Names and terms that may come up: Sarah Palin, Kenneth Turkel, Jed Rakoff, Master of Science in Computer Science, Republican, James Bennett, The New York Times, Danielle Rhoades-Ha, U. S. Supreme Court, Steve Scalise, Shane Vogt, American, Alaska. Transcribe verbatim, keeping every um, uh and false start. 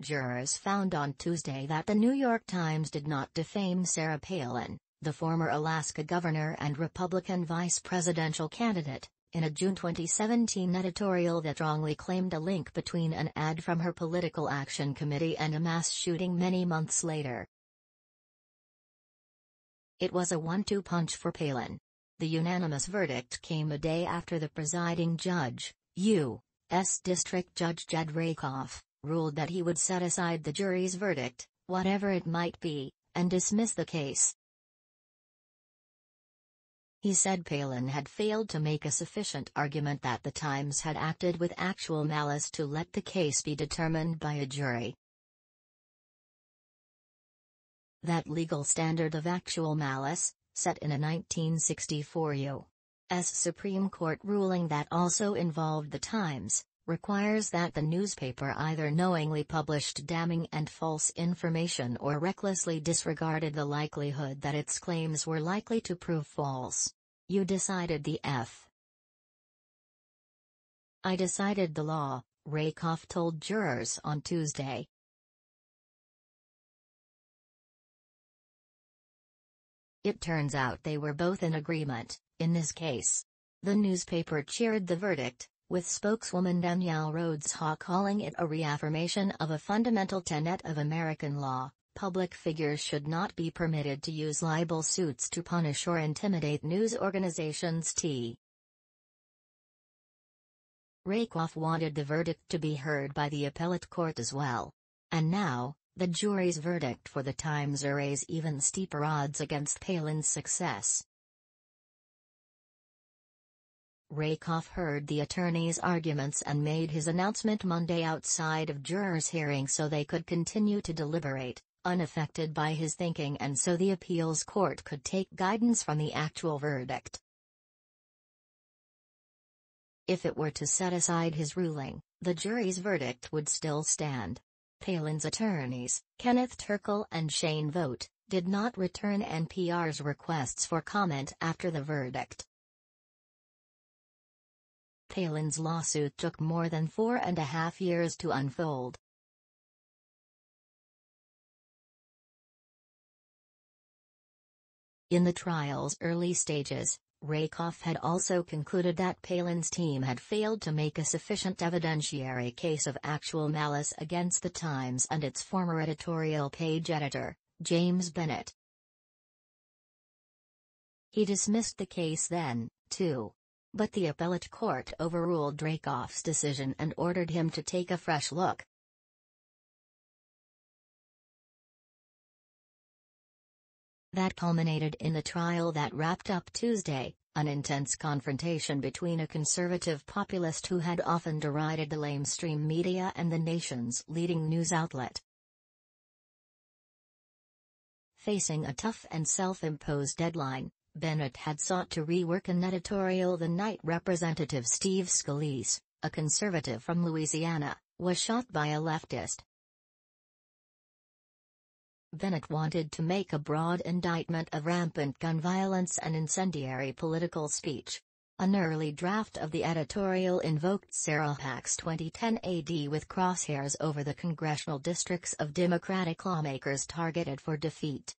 Jurors found on Tuesday that The New York Times did not defame Sarah Palin, the former Alaska governor and Republican vice presidential candidate, in a June twenty seventeen editorial that wrongly claimed a link between an ad from her political action committee and a mass shooting many months later. It was a one two punch for Palin. The unanimous verdict came a day after the presiding judge, U S District Judge Jed Rakoff, ruled that he would set aside the jury's verdict, whatever it might be, and dismiss the case. He said Palin had failed to make a sufficient argument that the Times had acted with actual malice to let the case be determined by a jury. That legal standard of actual malice, set in a nineteen sixty-four U S Supreme Court ruling that also involved the Times, requires that the newspaper either knowingly published damning and false information or recklessly disregarded the likelihood that its claims were likely to prove false. You decided the F. I decided the law, Rakoff told jurors on Tuesday. It turns out they were both in agreement, in this case. The newspaper cheered the verdict, with spokeswoman Danielle Rhoades-Ha calling it a reaffirmation of a fundamental tenet of American law: public figures should not be permitted to use libel suits to punish or intimidate news organizations. T. Rakoff wanted the verdict to be heard by the appellate court as well. And now, the jury's verdict for the Times arrays even steeper odds against Palin's success. Rakoff heard the attorney's arguments and made his announcement Monday outside of jurors' hearing so they could continue to deliberate, unaffected by his thinking, and so the appeals court could take guidance from the actual verdict. If it were to set aside his ruling, the jury's verdict would still stand. Palin's attorneys, Kenneth Turkel and Shane Vogt, did not return N P R's requests for comment after the verdict. Palin's lawsuit took more than four and a half years to unfold. In the trial's early stages, Rakoff had also concluded that Palin's team had failed to make a sufficient evidentiary case of actual malice against the Times and its former editorial page editor, James Bennett. He dismissed the case then, too. But the appellate court overruled Rakoff's decision and ordered him to take a fresh look. That culminated in the trial that wrapped up Tuesday, an intense confrontation between a conservative populist who had often derided the lamestream media and the nation's leading news outlet. Facing a tough and self-imposed deadline, Bennett had sought to rework an editorial the night Representative Steve Scalise, a conservative from Louisiana, was shot by a leftist. Bennett wanted to make a broad indictment of rampant gun violence and incendiary political speech. An early draft of the editorial invoked Sarah Palin's twenty ten A D with crosshairs over the congressional districts of Democratic lawmakers targeted for defeat.